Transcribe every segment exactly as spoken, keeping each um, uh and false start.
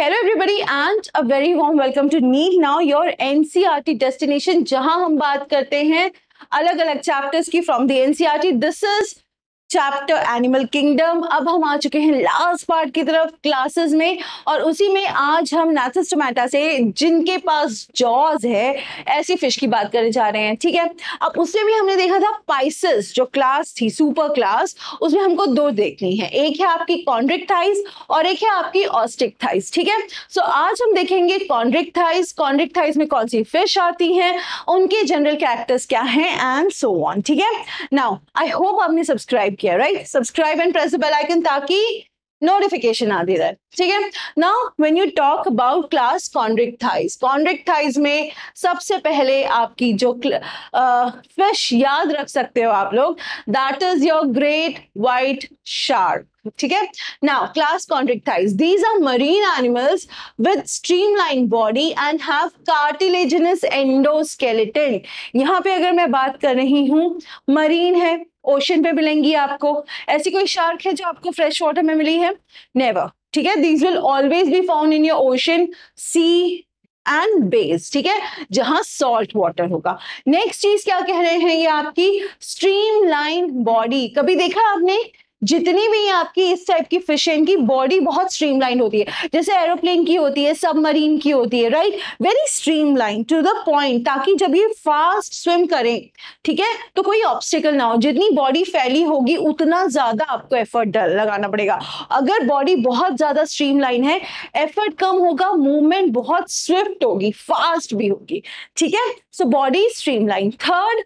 Hello everybody and a very warm welcome to NEET now your NCERT destination, जहां हम बात करते हैं अलग अलग चैप्टर्स की from the NCERT. This is chapter animal kingdom. अब हम आ चुके हैं लास्ट पार्ट की तरफ क्लासेस में, और उसी में आज हम नाथेस्टोमेटा से जिनके पास जॉज है ऐसी फिश की बात करने जा रहे हैं। ठीक है, अब उसमें भी हमने देखा था पाइसेस जो क्लास थी सुपर क्लास, उसमें हमको दो देखनी है, एक है आपकी कॉन्ड्रिक्टाइज और एक है आपकी ऑस्टेइchtहाइस। ठीक है, सो आज हम देखेंगे कॉन्ड्रिक्टाइज, कॉन्ड्रिक्टाइज में कौन सी फिश आती है, उनके जनरल कैरेक्टर्स क्या है एंड सो ऑन। ठीक है, नाउ आई होप आपने सब्सक्राइब किया, right? Subscribe and press the bell icon ताकि नोटिफिकेशन आती रहे। ठीक है, now when you talk about class Chondrichthyes, Chondrichthyes में सबसे पहले आपकी जो फिश याद रख सकते हो आप लोग, that is your great white shark. ठीक है, now class Chondrichthyes, these are marine animals with streamline body and have cartilaginous endoskeleton. यहाँ पे अगर मैं बात कर रही हूँ, मरीन है, ओशन पे मिलेंगी आपको। ऐसी कोई शार्क है जो आपको फ्रेश वाटर में मिली है? नेवर। ठीक है, these will always be found in your ocean, sea and bays. ठीक है, जहां सॉल्ट वाटर होगा। नेक्स्ट चीज क्या कह रहे हैं, ये आपकी स्ट्रीमलाइन बॉडी। कभी देखा आपने, जितनी भी आपकी इस टाइप की फिश है, इनकी बॉडी बहुत स्ट्रीमलाइन होती है, जैसे एरोप्लेन की होती है, सबमरीन की होती है, right? Very streamline to the point, ताकि जब ये फास्ट स्विम करें, ठीक है, तो कोई ऑब्स्टिकल ना हो। जितनी बॉडी फैली होगी उतना ज्यादा आपको एफर्ट लगाना पड़ेगा। अगर बॉडी बहुत ज्यादा स्ट्रीमलाइन है, एफर्ट कम होगा, मूवमेंट बहुत स्विफ्ट होगी, फास्ट भी होगी। ठीक है, so body streamline. Third,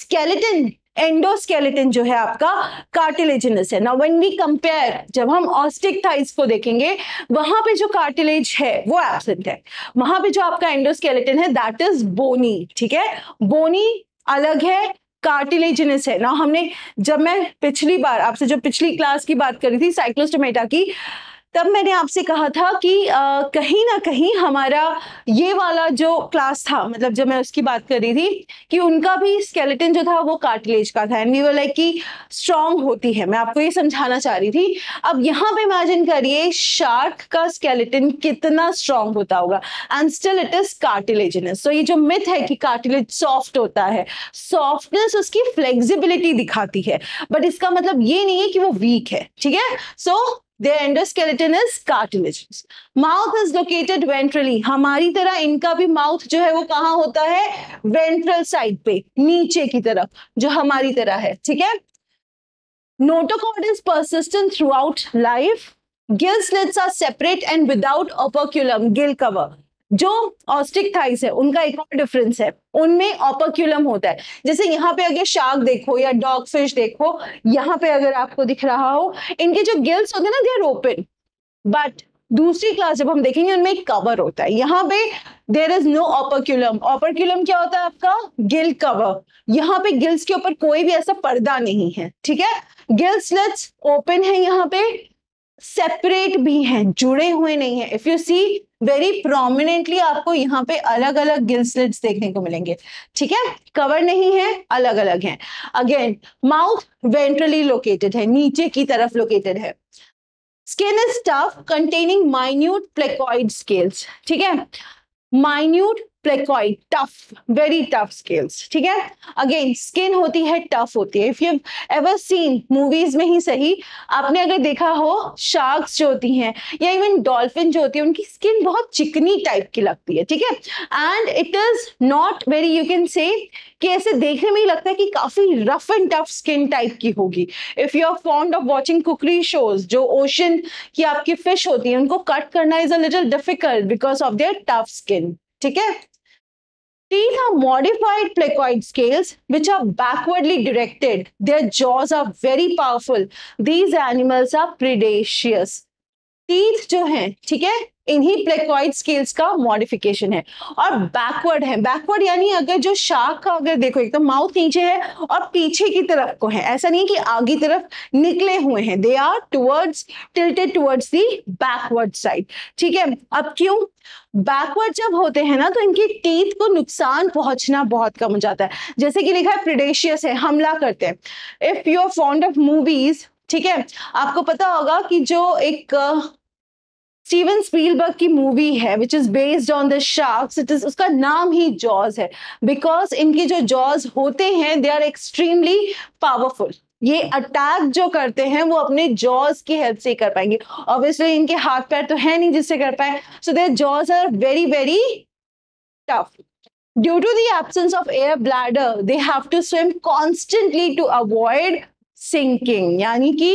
skeleton, endoskeleton जो है आपका कार्टिलेजिनस है। नाउ व्हेन वी कंपेयर, जब हम ऑस्टेइchtहाइस को देखेंगे, वहां पे जो कार्टिलेज है वो एब्सेंट है, वहां पे जो आपका एंडोस्केलेटन है दैट इज बोनी। ठीक है, बोनी अलग है, कार्टिलेजिनस है। नाउ हमने, जब मैं पिछली बार आपसे जो पिछली क्लास की बात करी थी साइक्लोस्टोमेटा की, तब मैंने आपसे कहा था कि आ, कहीं ना कहीं हमारा ये वाला जो क्लास था, मतलब जब मैं उसकी बात कर रही थी कि उनका भी स्केलेटन जो था वो कार्टिलेज का था, एंड वी वर लाइक कि स्ट्रॉन्ग होती है। मैं आपको ये समझाना चाह रही थी। अब यहाँ पे इमेजिन करिए शार्क का स्केलेटन कितना स्ट्रॉन्ग होता होगा, and still it is cartilaginous. So ये जो मिथ है कि कार्टिलेज सॉफ्ट होता है, सॉफ्टनेस उसकी फ्लेक्सिबिलिटी दिखाती है, बट इसका मतलब ये नहीं है कि वो वीक है। ठीक है, सो Their endoskeleton is cartilaginous. Mouth is located ventrally. हमारी तरह इनका भी माउथ जो है वो कहाँ होता है? Ventral side पे, नीचे की तरफ, जो हमारी तरह है। ठीक है, notochord is persistent throughout life. Gill slits are separate and without operculum, gill cover. जो ऑस्टेइchtहाइस है उनका एक और डिफरेंस है, उनमें ऑपर्क्यूलम होता है। जैसे यहाँ पे अगर शार्क देखो या डॉग फिश देखो, यहाँ पे अगर आपको दिख रहा हो, इनके जो गिल्स होते हैं ना, दे आर ओपन, बट दूसरी क्लास जब हम देखेंगे उनमें एक कवर होता है। यहाँ पे there is no operculum. Operculum क्या होता है आपका? Gill cover. यहाँ पे गिल्स के ऊपर कोई भी ऐसा पर्दा नहीं है। ठीक है, गिल स्लिट्स ओपन है, यहाँ पे सेपरेट भी हैं, जुड़े हुए नहीं है। If you see very prominently आपको यहाँ पे अलग अलग गिल स्लिट्स देखने को मिलेंगे। ठीक है, कवर नहीं है, अलग अलग हैं। अगेन, माउथ वेंट्रली लोकेटेड है, नीचे की तरफ लोकेटेड है। Skin is tough containing minute placoid scales. ठीक है, minute placoid, tough, very tough scales. ठीक है, अगेन स्किन होती है, टफ होती है। If you ever seen, movies में ही सही, आपने अगर देखा हो शार्क्स जो होती हैं या इवन डॉल्फिन जो होती है, उनकी स्किन बहुत चिकनी टाइप की लगती है। ठीक है, and it is not very, you can say कि ऐसे देखने में ही लगता है कि काफी rough and tough skin type की होगी। If you are fond of watching cookery shows, जो ओशन की आपकी फिश होती है, उनको कट करना is a little difficult because of their tough skin. ठीक है, Teeth are modified placoid scales which are backwardly directed. Their jaws are very powerful. These animals are predaceous. Teeth जो हैं, ठीक है, इन्हीं प्लेकॉइड स्केल्स का modification है और बैकवर्ड है। बैकवर्ड यानी अगर जो शार्क का अगर देखो, एक तो माउथ नीचे है और पीछे की तरफ को है, ऐसा नहीं कि आगे तरफ निकले हुए हैं, they are towards, tilted towards the backward side. ठीक है, अब क्यों बैकवर्ड जब होते हैं ना, तो इनके टीथ को नुकसान पहुंचना बहुत कम हो जाता है। जैसे कि लिखा है प्रेडेशियस है, हमला करते हैं। If you are fond of movies, ठीक है, आपको पता होगा कि जो एक स्टीवन स्पीलबर्ग की मूवी है which is based on the sharks, it is उसका नाम ही जॉज है बिकॉज इनके जो जॉज होते हैं दे आर एक्सट्रीमली पावरफुल. ये अटैक जो करते हैं वो अपने जॉज की हेल्प से ही कर पाएंगे. ऑब्वियसली इनके हाथ पैर तो है नहीं जिससे कर पाए, so their jaws are very very tough. Due to the absence of air bladder they have to swim constantly to avoid sinking, यानी कि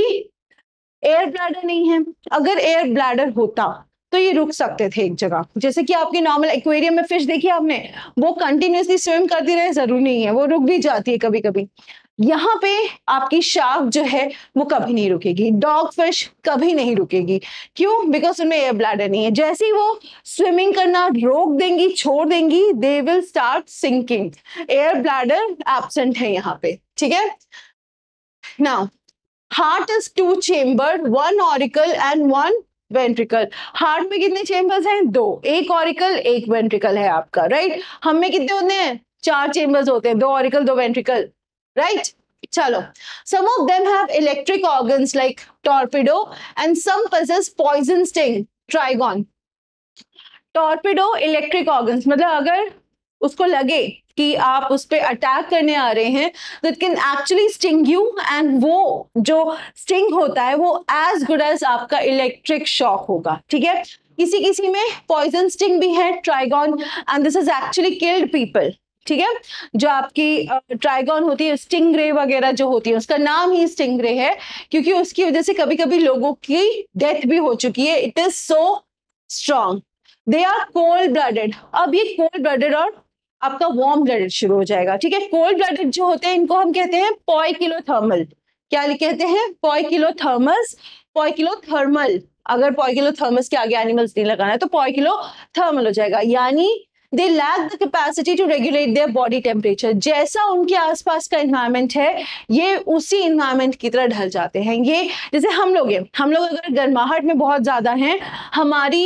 एयर ब्लैडर नहीं है. अगर एयर ब्लैडर होता तो ये रुक सकते थे एक जगह, जैसे कि आपके नॉर्मल एक्वेरियम में फिश देखी आपने, वो कंटिन्यूसली स्विम करती रहे जरूर नहीं है, वो रुक भी जाती है कभी कभी. यहाँ पे आपकी शार्क जो है वो कभी नहीं रुकेगी, डॉग फिश कभी नहीं रुकेगी. क्यों? बिकॉज उनमें एयर ब्लैडर नहीं है. जैसे ही वो स्विमिंग करना रोक देंगी, छोड़ देंगी, they will start sinking. Air bladder absent है यहाँ पे. ठीक है ना. Heart is two chamber, one auricle and one ventricle. Heart में कितने चेम्बर्स हैं? दो, एक ऑरिकल एक वेंट्रिकल है आपका. Right right? हम में कितने होते हैं? चार चेम्बर्स होते हैं, दो ऑरिकल दो ventricle. Right? Chalo. Some of them have electric organs like torpedo and some possess poison sting, Trygon. Torpedo, electric organs. मतलब अगर उसको लगे कि आप उस पर अटैक करने आ रहे हैं तो it can actually sting you, and वो जो स्टिंग होता है वो एज गुड एज आपका इलेक्ट्रिक शॉक होगा. ठीक है. किसी किसी में पॉइजन स्टिंग भी है, Trygon, and this has actually killed people. ठीक है. जो आपकी ट्राइगॉन होती है, स्टिंगरे वगैरह जो होती है, उसका नाम ही स्टिंगरे है क्योंकि उसकी वजह से कभी कभी लोगों की डेथ भी हो चुकी है. It is so strong. They are cold blooded. अब ये कोल्ड ब्लडेड और आपका वार्म ब्लडेड शुरू हो जाएगा. ठीक है. कोल्ड ब्लडेड जो होते हैं इनको हम कहते हैं पॉइकिलोथर्मल. क्या कहते हैं? पॉइकिलोथर्मस, पॉइकिलोथर्मल. अगर पॉइकिलोथर्मस के आगे एनिमल्स नहीं लगाना है तो पॉइकिलोथर्मल हो जाएगा. यानी They lack the capacity to regulate their body temperature. जैसा उनके आसपास का environment है ये उसी environment की तरह ढल जाते हैं. ये जैसे हम लोग हैं, हम लोग अगर गर्माहट में बहुत ज़्यादा हैं, हमारी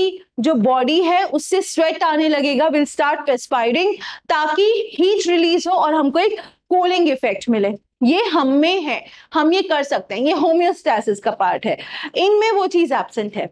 जो बॉडी है उससे स्वेट आने लगेगा, विल स्टार्ट perspiring, ताकि हीट रिलीज हो और हमको एक कूलिंग इफेक्ट मिले. ये हम में है, हम ये कर सकते हैं. ये होम्योस्टैसिस का पार्ट है. इनमें वो चीज़ एब्सेंट है.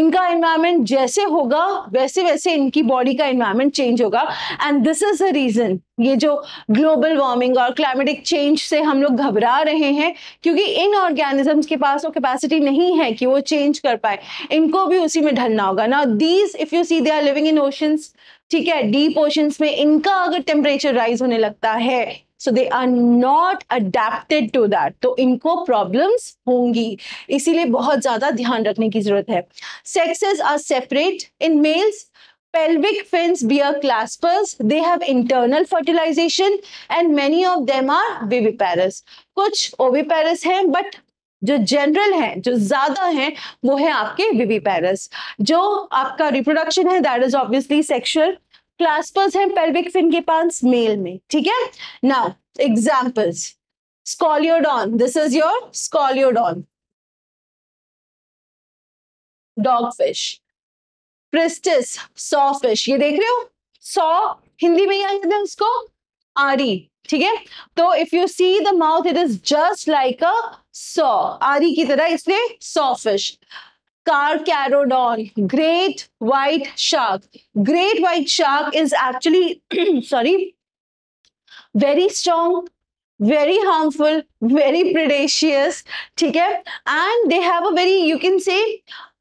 इनका एनवायरनमेंट जैसे होगा वैसे वैसे इनकी बॉडी का एनवायरनमेंट चेंज होगा, and this is the reason ये जो ग्लोबल वार्मिंग और क्लाइमेटिक चेंज से हम लोग घबरा रहे हैं, क्योंकि इन ऑर्गेनिजम्स के पास वो कैपेसिटी नहीं है कि वो चेंज कर पाए. इनको भी उसी में ढलना होगा ना. These if you see they are living in oceans. ठीक है. डीप ओशंस में इनका अगर टेम्परेचर राइज होने लगता है So they are not adapted to that. तो इनको problems होंगी, इसीलिए बहुत ज़्यादा ध्यान रखने की ज़रूरत है. Sexes are separate. In males, pelvic fins bear claspers. They have internal fertilization and many of them are viviparous. कुछ oviparous हैं but जो जनरल हैं, जो ज्यादा हैं, वो है आपके viviparous. जो आपका reproduction है that is obviously sexual. Claspers हैं पेल्विक फिन के पास मेल में. ठीक है. Now examples. Scoliodon, this is your Scoliodon dog fish. Pristis, saw fish. ये देख रहे हो, सॉ हिंदी में याद है उसको आरी. ठीक है. तो if you see the mouth it is just like a saw, आरी की तरह, इसलिए saw fish. Carcharodon, great white shark. Great white shark is actually, sorry, very strong, very harmful, very predacious. ठीक है. And they have a very, you can say,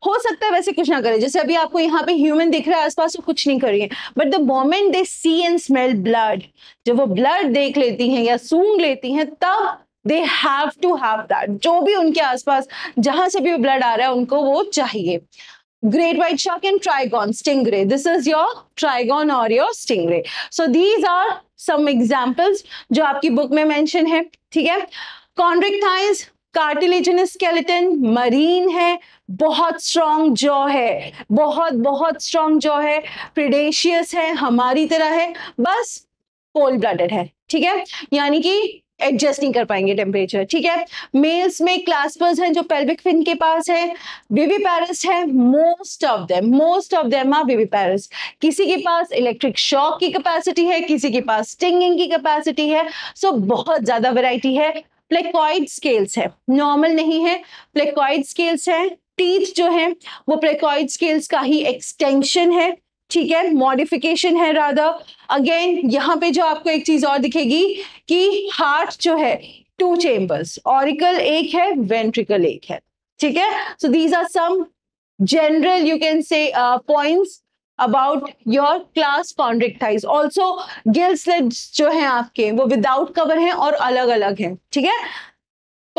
हो सकता है वैसे कुछ ना करे. जैसे अभी आपको यहाँ पे ह्यूमन दिख रहा है आसपास, वो कुछ नहीं करेंगे. But the moment they see and smell blood, जब वो ब्लड देख लेती हैं या सूंघ लेती हैं, तब They have to have that. जो भी उनके आसपास जहां से भी ब्लड आ रहा है उनको वो चाहिए. Great white shark and Trygon, stingray. This is your Trygon or your stingray. So these are some examples जो आपकी book में mention है. ठीक है. Chondrichthyes, कार्टिलेजनस स्केलेटन, मरीन है, बहुत स्ट्रॉन्ग जॉ है, बहुत बहुत स्ट्रॉन्ग जॉ है, प्रिडेशियस है, हमारी तरह है, बस कोल्ड ब्लडेड है. ठीक है. यानी कि एडजस्ट नहीं कर पाएंगे टेम्परेचर. ठीक है. मेल्स में क्लास्पर्स हैं जो पेल्विक फिन के पास है, विविपैरस है. Most of them most of them are viviparous. किसी के पास इलेक्ट्रिक शॉक की कैपेसिटी है, किसी के पास स्टिंगिंग की कैपेसिटी है. सो so, बहुत ज्यादा वैरायटी है. प्लेकॉइड स्केल्स है, नॉर्मल नहीं है, प्लेकॉइड स्केल्स है. टीथ जो है वो प्लेकॉइड स्केल्स का ही एक्सटेंशन है, ठीक है, मॉडिफिकेशन है रादर। अगेन यहाँ पे जो आपको एक चीज और दिखेगी कि हार्ट जो है टू चेम्बर्स, ऑरिकल एक है, वेंट्रिकल एक है, ठीक है। So these are some general you can say uh, points about your class chondrichthyes। also gill slits जो हैं आपके वो without cover हैं और अलग अलग हैं, ठीक है।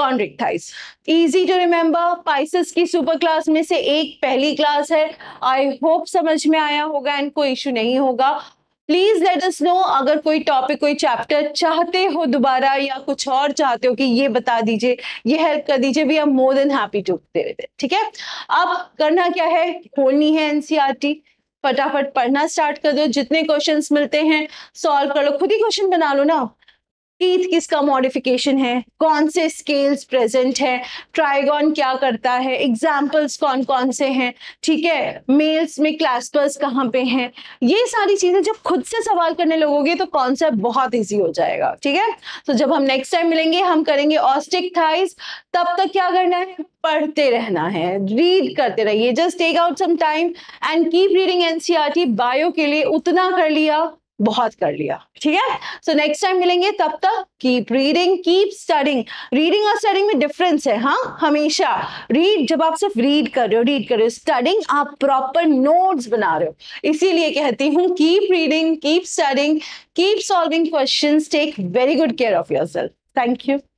chondrichthyes easy to remember, Pisces की super class में से एक पहली class है। I hope समझ में आया होगा and कोई issue नहीं होगा। प्लीज लेट अस नो अगर कोई टॉपिक, कोई चैप्टर चाहते हो दोबारा या कुछ और चाहते हो कि ये बता दीजिए, ये हेल्प कर दीजिए, we are more than happy to do it, ठीक है। अब करना क्या है, खोलनी है एनसीईआरटी, फटाफट पढ़ना स्टार्ट कर दो, जितने क्वेश्चंस मिलते हैं सॉल्व कर लो, खुद ही क्वेश्चन बना लो ना। टीथ किसका मॉडिफिकेशन है, कौन से स्केल्स प्रेजेंट है, ट्राइगॉन क्या करता है, एग्जाम्पल्स कौन कौन से हैं, ठीक है, मेल्स में क्लास्पर्स कहाँ पे हैं, ये सारी चीजें जब खुद से सवाल करने लगोगे तो कॉन्सेप्ट बहुत इजी हो जाएगा, ठीक है। तो जब हम नेक्स्ट टाइम मिलेंगे हम करेंगे ऑस्टेइchthyes, तब तक क्या करना है, पढ़ते रहना है, रीड करते रहिए। Just take out some time and keep reading NCERT. Bio के लिए उतना कर लिया, बहुत कर लिया, ठीक है। सो नेक्स्ट टाइम मिलेंगे, तब तक keep reading, keep studying. Reading और स्टडिंग में डिफरेंस है, हाँ, हमेशा। रीड जब आप सिर्फ रीड कर रहे हो, रीड कर रहे हो, स्टडिंग आप प्रॉपर नोट्स बना रहे हो। इसीलिए कहती हूँ keep reading, keep studying, keep solving questions, take very good care of yourself. Thank you.